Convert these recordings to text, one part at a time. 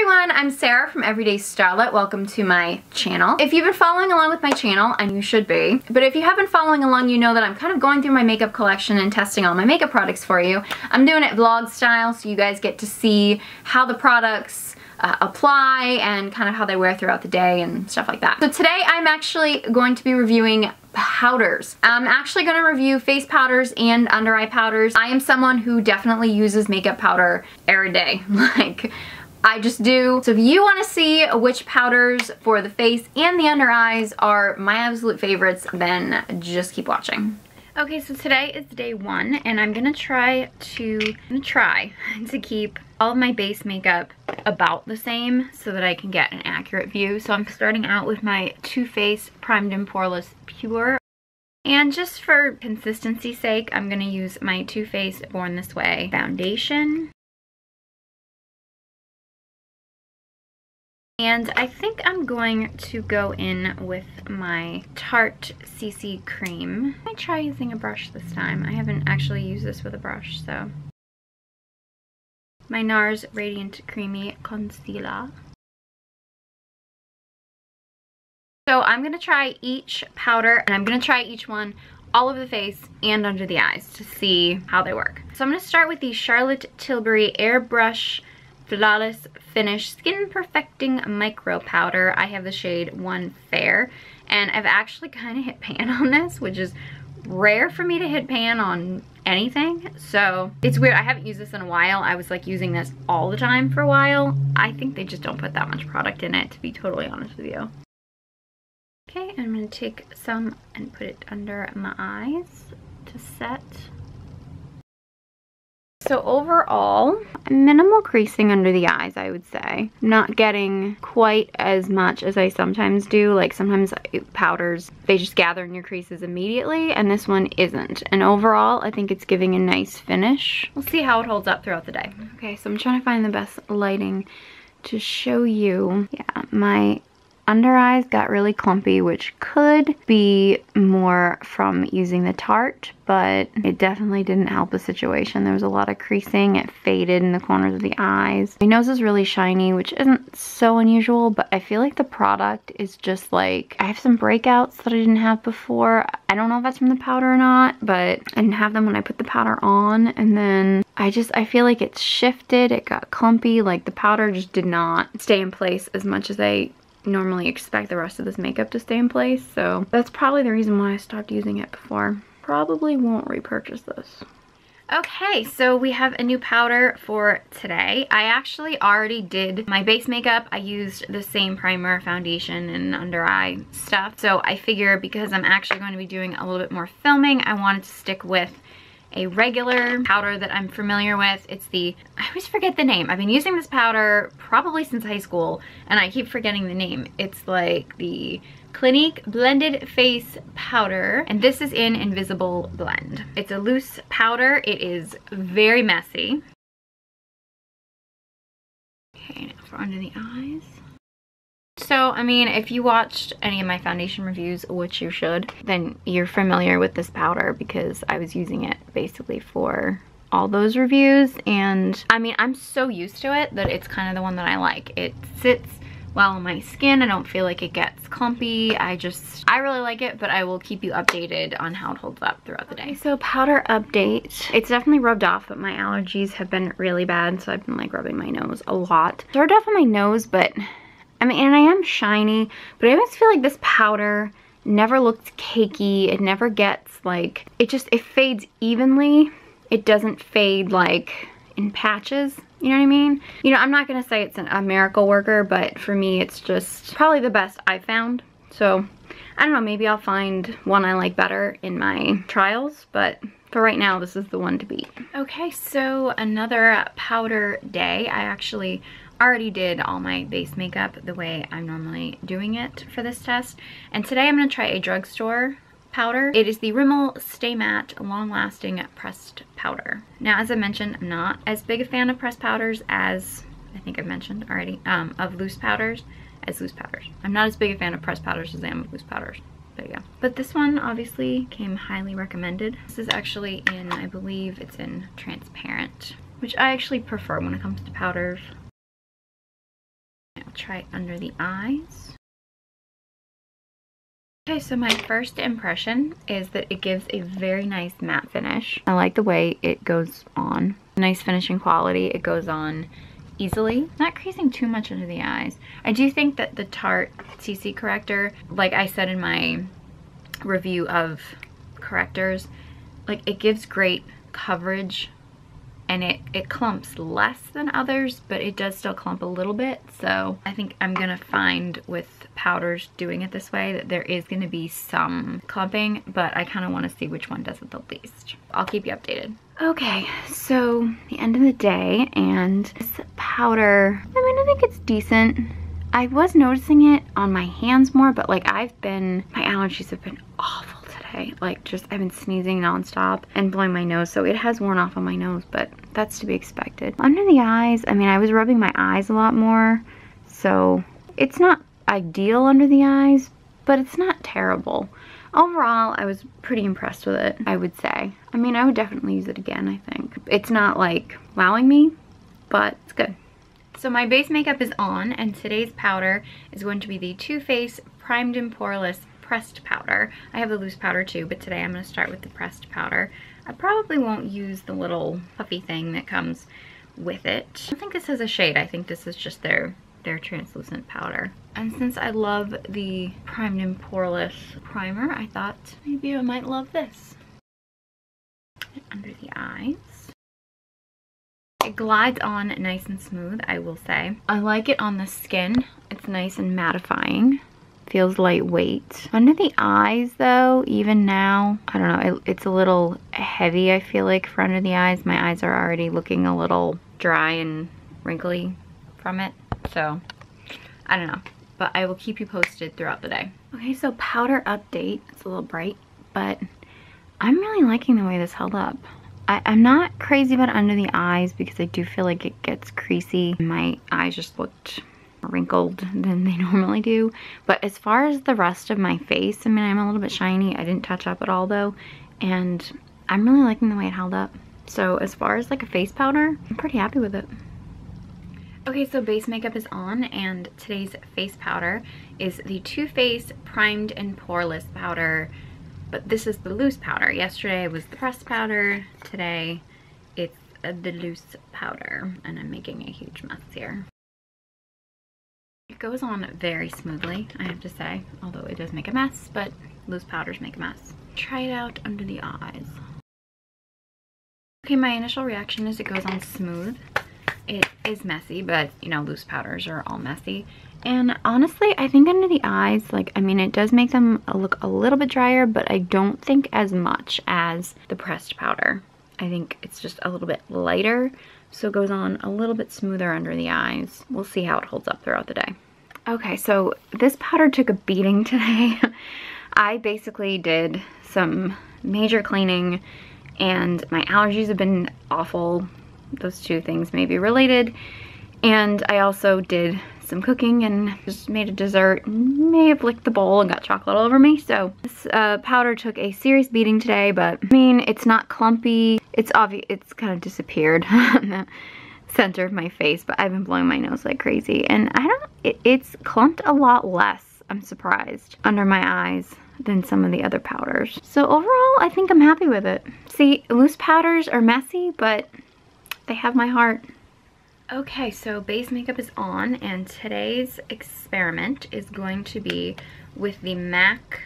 everyone, I'm Sarah from Everyday Starlet. Welcome to my channel. If you've been following along with my channel, and you should be, but if you have been following along, you know that I'm kind of going through my makeup collection and testing all my makeup products for you. I'm doing it vlog style, so you guys get to see how the products apply and kind of how they wear throughout the day and stuff like that. So today I'm actually going to be reviewing powders. I'm actually going to review face powders and under eye powders. I am someone who definitely uses makeup powder every day. Like, I just do. So if you want to see which powders for the face and the under eyes are my absolute favorites, then just keep watching. Okay, so today is day one, and I'm gonna try to keep all of my base makeup about the same so that I can get an accurate view. So I'm starting out with my Too Faced Primed and Poreless Pure. And just for consistency's sake, I'm gonna use my Too Faced Born This Way foundation. And I think I'm going to go in with my Tarte CC Cream. I'm gonna try using a brush this time. I haven't actually used this with a brush, so. My NARS Radiant Creamy Concealer. So I'm gonna try each powder, and I'm gonna try each one all over the face and under the eyes to see how they work. So I'm gonna start with the Charlotte Tilbury Airbrush Flawless Finish Skin Perfecting Micro Powder. I have the shade 1 Fair, and I've actually kind of hit pan on this, which is rare for me to hit pan on anything, so it's weird. I haven't used this in a while. I was like using this all the time for a while. I think they just don't put that much product in it, to be totally honest with you. Okay, I'm going to take some and put it under my eyes to set. So overall, minimal creasing under the eyes, I would say. Not getting quite as much as I sometimes do. Like, sometimes powders, they just gather in your creases immediately, and this one isn't. And overall, I think it's giving a nice finish. We'll see how it holds up throughout the day. Okay, so I'm trying to find the best lighting to show you. Yeah, my under eyes got really clumpy, which could be more from using the Tarte, but it definitely didn't help the situation. There was a lot of creasing. It faded in the corners of the eyes. My nose is really shiny, which isn't so unusual, but I feel like the product is just like, I have some breakouts that I didn't have before. I don't know if that's from the powder or not, but I didn't have them when I put the powder on, and then I feel like it shifted. It got clumpy. Like, the powder just did not stay in place as much as I normally expect the rest of this makeup to stay in place, so that's probably the reason why I stopped using it before. Probably won't repurchase this. Okay, so we have a new powder for today. I actually already did my base makeup. I used the same primer, foundation, and under eye stuff, so I figure because I'm actually going to be doing a little bit more filming, I wanted to stick with a regular powder that I'm familiar with. It's the, I always forget the name. I've been using this powder probably since high school, and I keep forgetting the name. It's like the Clinique Blended Face Powder, and this is in Invisible Blend. It's a loose powder. It is very messy. Okay, now for under the eyes. So, I mean, if you watched any of my foundation reviews, which you should, then you're familiar with this powder because I was using it basically for all those reviews. And, I mean, I'm so used to it that it's kind of the one that I like. It sits well on my skin. I don't feel like it gets clumpy. I really like it, but I will keep you updated on how it holds up throughout the day. So, powder update. It's definitely rubbed off, but my allergies have been really bad, so I've been, like, rubbing my nose a lot. Started off on my nose, but I mean, and I am shiny, but I always feel like this powder never looks cakey. It never gets, like, it fades evenly. It doesn't fade, like, in patches, you know what I mean? You know, I'm not going to say it's a miracle worker, but for me, it's just probably the best I've found. So, I don't know, maybe I'll find one I like better in my trials, but for right now, this is the one to beat. Okay, so another powder day. I actually already did all my base makeup the way I'm normally doing it for this test, and today I'm going to try a drugstore powder. It is the Rimmel Stay Matte Long Lasting Pressed Powder. Now, as I mentioned, I'm not as big a fan of pressed powders as, I think I've mentioned already, of loose powders as loose powders. I'm not as big a fan of pressed powders as I am of loose powders. There you go. But this one obviously came highly recommended. This is actually in, I believe it's in transparent, which I actually prefer when it comes to powders. try under the eyes. Okay, so my first impression is that it gives a very nice matte finish. I like the way it goes on. Nice finishing quality. It goes on easily, not creasing too much under the eyes. I do think that the Tarte CC corrector, like I said in my review of correctors, like it gives great coverage and it clumps less than others, but it does still clump a little bit. So I think I'm gonna find with powders doing it this way that there is gonna be some clumping, but I kinda wanna see which one does it the least. I'll keep you updated. Okay, so the end of the day, and this powder, I mean, I think it's decent. I was noticing it on my hands more, but like my allergies have been awful. Like I've been sneezing nonstop and blowing my nose, so it has worn off on my nose, but that's to be expected. Under the eyes, I mean, I was rubbing my eyes a lot more, so it's not ideal under the eyes, but it's not terrible. Overall, I was pretty impressed with it, I would say. I mean, I would definitely use it again, I think. It's not like wowing me, but it's good. So my base makeup is on, and today's powder is going to be the Too Faced Primed and Poreless Pressed powder. I have the loose powder too, but today I'm going to start with the pressed powder. I probably won't use the little puffy thing that comes with it. I don't think this is a shade. I think this is just their translucent powder. And since I love the Primed and Poreless primer, I thought maybe I might love this. Under the eyes. It glides on nice and smooth, I will say. I like it on the skin. It's nice and mattifying. Feels lightweight. Under the eyes though, even now, I don't know, it's a little heavy, I feel like, for under the eyes. My eyes are already looking a little dry and wrinkly from it, so I don't know, but I will keep you posted throughout the day. Okay, so powder update. It's a little bright, but I'm really liking the way this held up. I'm not crazy about under the eyes because I do feel like it gets creasy. My eyes just looked wrinkled than they normally do, but as far as the rest of my face, I mean, I'm a little bit shiny. I didn't touch up at all though, and I'm really liking the way it held up. So as far as like a face powder, I'm pretty happy with it. Okay, so base makeup is on, and today's face powder is the Too Faced Primed and Poreless powder, but this is the loose powder. Yesterday was the pressed powder, today it's the loose powder, and I'm making a huge mess here. It goes on very smoothly, I have to say, although it does make a mess, but loose powders make a mess. Try it out under the eyes. Okay, my initial reaction is it goes on smooth. It is messy, but you know, loose powders are all messy. And honestly, I think under the eyes, like, I mean, it does make them look a little bit drier, but I don't think as much as the pressed powder. I think it's just a little bit lighter, so it goes on a little bit smoother under the eyes. We'll see how it holds up throughout the day. Okay, so this powder took a beating today. I basically did some major cleaning, and my allergies have been awful. Those two things may be related. And I also did some cooking and just made a dessert. May have licked the bowl and got chocolate all over me. So this powder took a serious beating today, but I mean, it's not clumpy. It's obvious, it's kind of disappeared in the center of my face, but I've been blowing my nose like crazy, and it's clumped a lot less, I'm surprised, under my eyes than some of the other powders. So overall, I think I'm happy with it. See, loose powders are messy, but they have my heart. Okay, so base makeup is on, and today's experiment is going to be with the MAC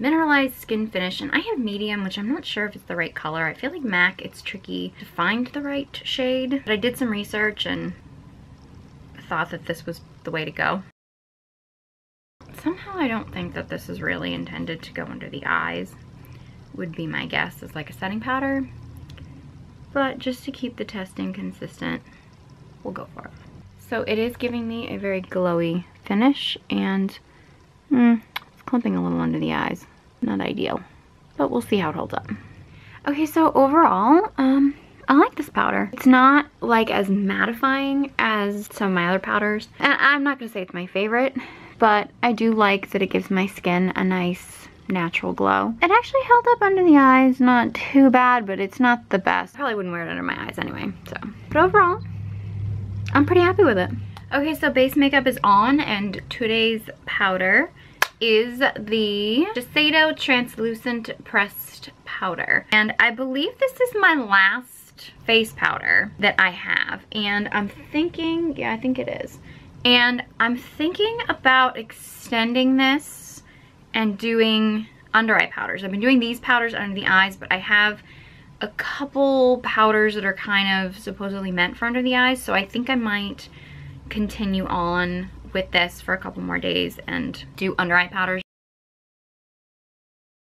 Mineralized Skin Finish, and I have medium, which I'm not sure if it's the right color. I feel like MAC, it's tricky to find the right shade, but I did some research and thought that this was the way to go. Somehow I don't think that this is really intended to go under the eyes, would be my guess, as like a setting powder, but just to keep the testing consistent, we'll go for it. So it is giving me a very glowy finish, and it's clumping a little under the eyes. Not ideal, but we'll see how it holds up. Okay, so overall, I like this powder. It's not like as mattifying as some of my other powders, and I'm not gonna say it's my favorite, but I do like that it gives my skin a nice natural glow. It actually held up under the eyes, not too bad, but it's not the best. Probably wouldn't wear it under my eyes anyway, so. But overall, I'm pretty happy with it. Okay, so base makeup is on, and today's powder is the Shiseido Translucent Pressed Powder. And I believe this is my last face powder that I have. And I'm thinking, yeah, I think it is. And I'm thinking about extending this and doing under eye powders. I've been doing these powders under the eyes, but I have a couple powders that are kind of supposedly meant for under the eyes. So I think I might continue on with this for a couple more days and do under eye powders.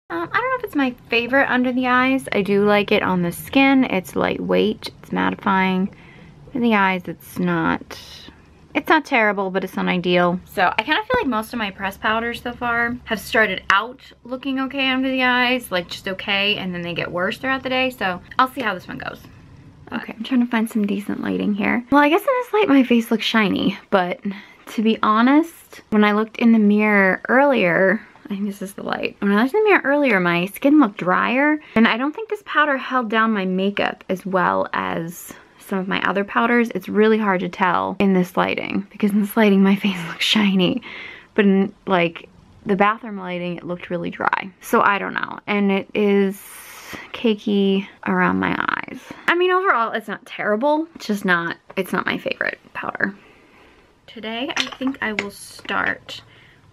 I don't know if it's my favorite under the eyes. I do like it on the skin. It's lightweight, it's mattifying. In the eyes, it's not terrible, but it's not ideal. So I kind of feel like most of my pressed powders so far have started out looking okay under the eyes, like just okay, and then they get worse throughout the day. So I'll see how this one goes. Okay, I'm trying to find some decent lighting here. Well, I guess in this light my face looks shiny, but to be honest, when I looked in the mirror earlier, I think this is the light. When I looked in the mirror earlier, my skin looked drier, and I don't think this powder held down my makeup as well as some of my other powders. It's really hard to tell in this lighting, because in this lighting my face looks shiny, but in like the bathroom lighting it looked really dry. So I don't know, and it is cakey around my eyes. I mean, overall it's not terrible, it's just not, it's not my favorite powder. Today I think I will start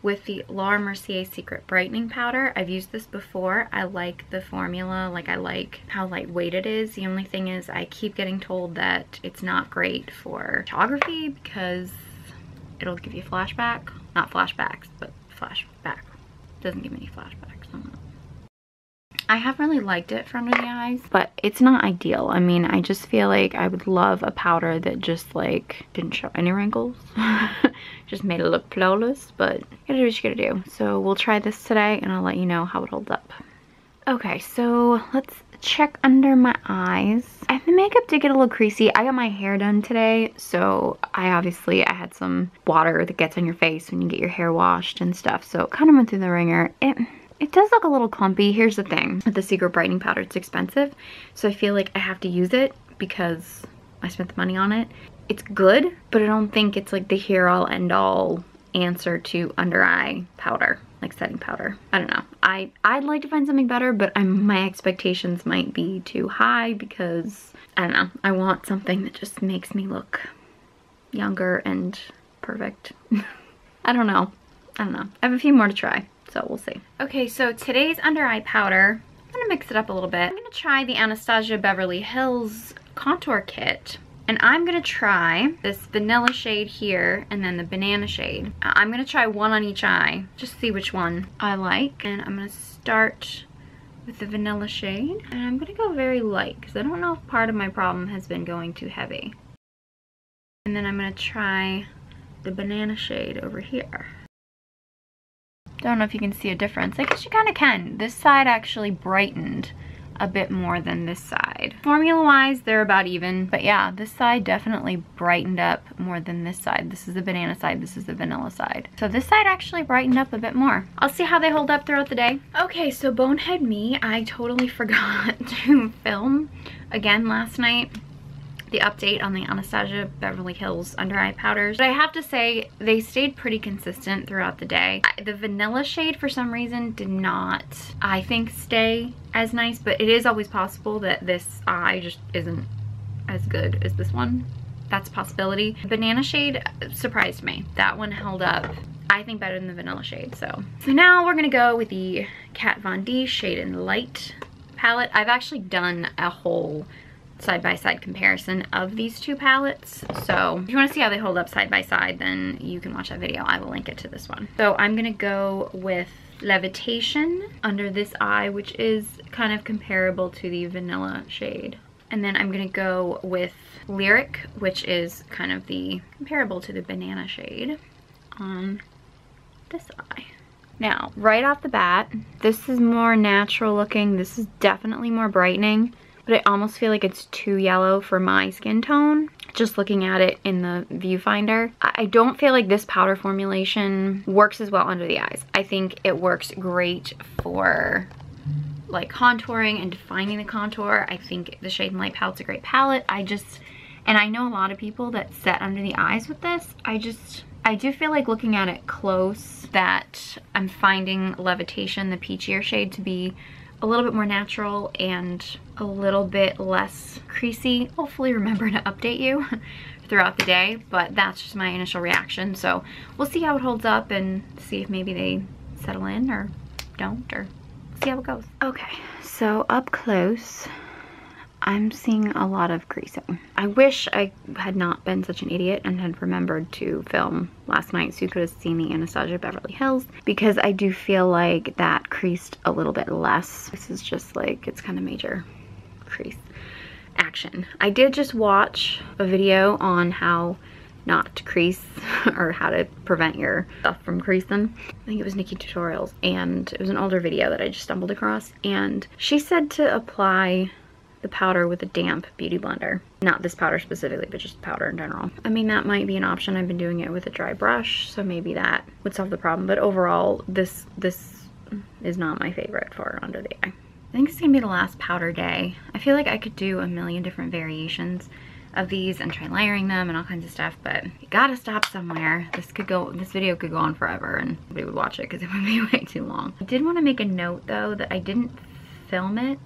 with the Laura Mercier Secret Brightening Powder. I've used this before. I like the formula, like I like how lightweight it is. The only thing is I keep getting told that it's not great for photography because it'll give you flashback. Not flashbacks, but flashback. Doesn't give me any flashbacks. I have really liked it for under the eyes, but it's not ideal. I mean, I just feel like I would love a powder that just like didn't show any wrinkles. Just made it look flawless, but you gotta do what you gotta do. So we'll try this today and I'll let you know how it holds up. Okay, so let's check under my eyes. And the makeup did get a little creasy. I got my hair done today, so I had some water that gets on your face when you get your hair washed and stuff. So it kind of went through the ringer. It does look a little clumpy. Here's the thing. With the Secret Brightening Powder, it's expensive. So I feel like I have to use it because I spent the money on it. It's good, but I don't think it's like the here-all, end-all answer to under-eye powder, like setting powder. I don't know. I'd like to find something better, but my expectations might be too high because, I don't know, I want something that just makes me look younger and perfect. I don't know. I have a few more to try. So we'll see. Okay, so today's under eye powder, I'm gonna mix it up a little bit. I'm gonna try the Anastasia Beverly Hills contour kit, and I'm gonna try this vanilla shade here and then the banana shade. I'm gonna try one on each eye, just see which one I like. And I'm gonna start with the vanilla shade, and I'm gonna go very light because I don't know if part of my problem has been going too heavy. And then I'm gonna try the banana shade over here. Don't know if you can see a difference. I guess you kind of can. This side actually brightened a bit more than this side. Formula wise, they're about even, but yeah, this side definitely brightened up more than this side. This is the banana side, this is the vanilla side. So this side actually brightened up a bit more. I'll see how they hold up throughout the day. Okay, so bonehead me, I totally forgot to film again last night the update on the Anastasia Beverly Hills under eye powders. But I have to say they stayed pretty consistent throughout the day. The vanilla shade for some reason did not, I think, stay as nice, but it is always possible that this eye just isn't as good as this one. That's a possibility. Banana shade surprised me. That one held up, I think, better than the vanilla shade. So now we're gonna go with the Kat Von D Shade and Light palette. I've actually done a whole side-by-side comparison of these two palettes, so if you want to see how they hold up side by side, then you can watch that video. I will link it to this one. So I'm gonna go with Levitation under this eye, which is kind of comparable to the vanilla shade, and then I'm gonna go with Lyric, which is kind of the comparable to the banana shade on this eye. Now right off the bat, this is more natural looking. This is definitely more brightening, but I almost feel like it's too yellow for my skin tone, just looking at it in the viewfinder. I don't feel like this powder formulation works as well under the eyes. I think it works great for like contouring and defining the contour. I think the Shade and Light palette's a great palette. I just And I know a lot of people that set under the eyes with this. I do feel like looking at it close that I'm finding Levitation, the peachier shade, to be a little bit more natural and a little bit less creasy. Hopefully remember to update you throughout the day, but that's just my initial reaction. So we'll see how it holds up and see if maybe they settle in or don't, or see how it goes. Okay, so up close, I'm seeing a lot of creasing. I wish I had not been such an idiot and had remembered to film last night so you could have seen the Anastasia Beverly Hills, because I do feel like that creased a little bit less. This is just like, it's kind of major crease action. I did just watch a video on how not to crease or how to prevent your stuff from creasing. I think it was NikkieTutorials, and it was an older video that I just stumbled across, and she said to apply the powder with a damp beauty blender. Not this powder specifically, but just powder in general. I mean, that might be an option. I've been doing it with a dry brush, so maybe that would solve the problem. But overall, this is not my favorite for under the eye. I think it's gonna be the last powder day. I feel like I could do a million different variations of these and try layering them and all kinds of stuff, but you gotta stop somewhere. This video could go on forever and nobody would watch it because it would be way too long. I did want to make a note though that I didn't film it,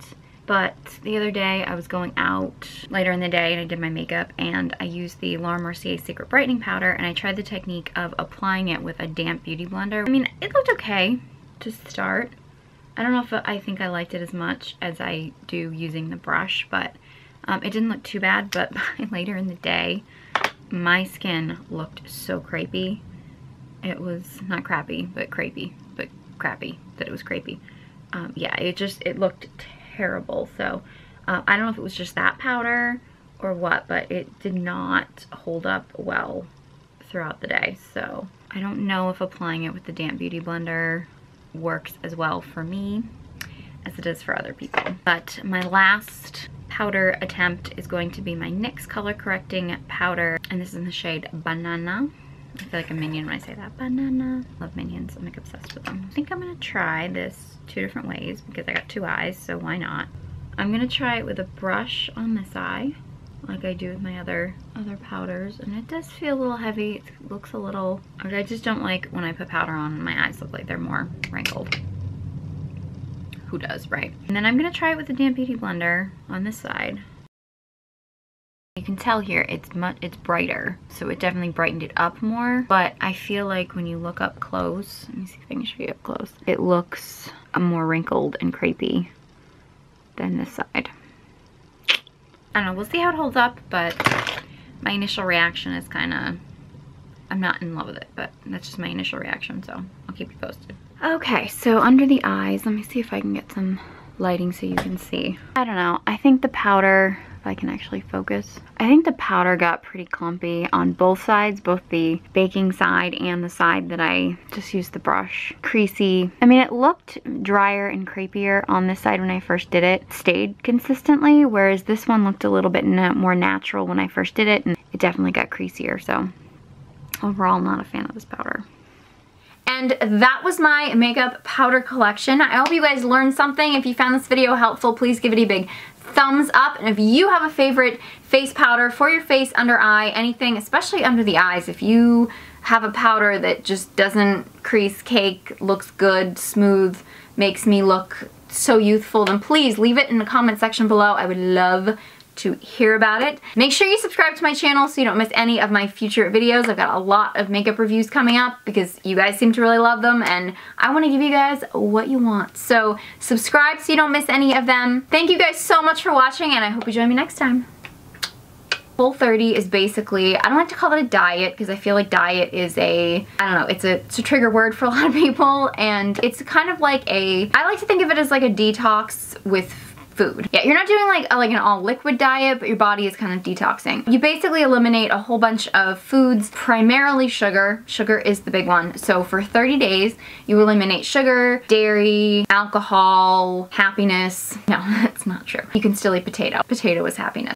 but the other day I was going out later in the day and I did my makeup, and I used the Laura Mercier Secret Brightening Powder, and I tried the technique of applying it with a damp beauty blender. I mean, it looked okay to start. I don't know if I think I liked it as much as I do using the brush, but it didn't look too bad. But by later in the day, my skin looked so crepey. It was not crappy, but crepey, but crappy that it was crepey. Yeah, it looked terrible. So I don't know if it was just that powder or what, but it did not hold up well throughout the day. So I don't know if applying it with the damp beauty blender works as well for me as it is for other people. But my last powder attempt is going to be my NYX color correcting powder, and this is in the shade Banana. I feel like a minion when I say that. Banana. Love minions. I'm like obsessed with them. I think I'm going to try this two different ways because I got two eyes, so why not? I'm going to try it with a brush on this eye like I do with my other powders. And it does feel a little heavy. It looks a little... I just don't like when I put powder on my eyes look like they're more wrinkled. Who does, right? And then I'm going to try it with a damp beauty blender on this side. You can tell here it's brighter, so it definitely brightened it up more, but I feel like when you look up close, let me see if I can show you up close, it looks more wrinkled and crepey than this side. I don't know, we'll see how it holds up, but my initial reaction is kind of, I'm not in love with it, but that's just my initial reaction, so I'll keep you posted. Okay, so under the eyes, let me see if I can get some lighting so you can see. I don't know, I think the powder, if I can actually focus. I think the powder got pretty clumpy on both sides, both the baking side and the side that I just used the brush. Creasy. I mean, it looked drier and crepier on this side when I first did it. It stayed consistently, whereas this one looked a little bit more natural when I first did it, and it definitely got creasier. So overall, not a fan of this powder. And that was my makeup powder collection. I hope you guys learned something. If you found this video helpful, please give it a big thumbs up. And if you have a favorite face powder for your face, under eye, anything, especially under the eyes, if you have a powder that just doesn't crease, cake, looks good, smooth, makes me look so youthful, then please leave it in the comment section below. I would love to hear about it. Make sure you subscribe to my channel so you don't miss any of my future videos. I've got a lot of makeup reviews coming up because you guys seem to really love them, and I want to give you guys what you want. So subscribe so you don't miss any of them. Thank you guys so much for watching, and I hope you join me next time. Whole30 is basically, I don't like to call it a diet because I feel like diet is a, I don't know, it's a trigger word for a lot of people, and it's kind of like a, I like to think of it as like a detox with food. Yeah, you're not doing like an all liquid diet, but your body is kind of detoxing. You basically eliminate a whole bunch of foods, primarily sugar. Sugar is the big one. So for 30 days, you eliminate sugar, dairy, alcohol, happiness. No, that's not true. You can still eat potato. Potato is happiness.